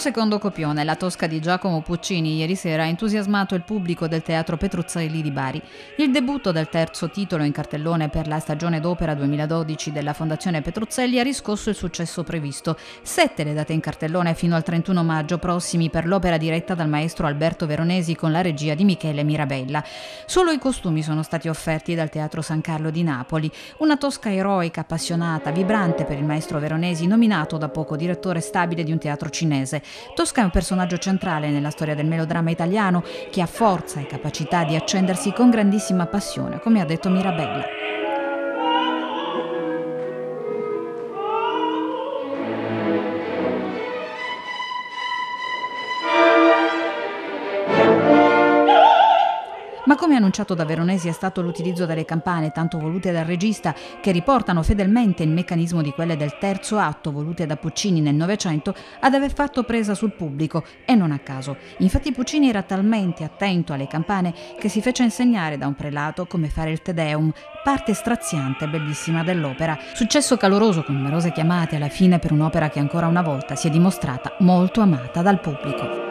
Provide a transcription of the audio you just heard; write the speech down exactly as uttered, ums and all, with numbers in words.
secondo copione, la Tosca di Giacomo Puccini, ieri sera ha entusiasmato il pubblico del Teatro Petruzzelli di Bari. Il debutto del terzo titolo in cartellone per la stagione d'opera duemiladodici della Fondazione Petruzzelli ha riscosso il successo previsto. Sette le date in cartellone fino al trentuno maggio prossimi per l'opera diretta dal maestro Alberto Veronesi con la regia di Michele Mirabella. Solo i costumi sono stati offerti dal Teatro San Carlo di Napoli. Una Tosca eroica, appassionata, vibrante per il maestro Veronesi, nominato da poco direttore stabile di un teatro cinese. Tosca è un personaggio centrale nella storia del melodramma italiano che ha forza e capacità di accendersi con grandissima passione, come ha detto Mirabella. Ma come annunciato da Veronesi è stato l'utilizzo delle campane tanto volute dal regista, che riportano fedelmente il meccanismo di quelle del terzo atto volute da Puccini nel Novecento ad aver fatto presa sul pubblico, e non a caso. Infatti Puccini era talmente attento alle campane che si fece insegnare da un prelato come fare il Te Deum, parte straziante e bellissima dell'opera. Successo caloroso con numerose chiamate alla fine per un'opera che ancora una volta si è dimostrata molto amata dal pubblico.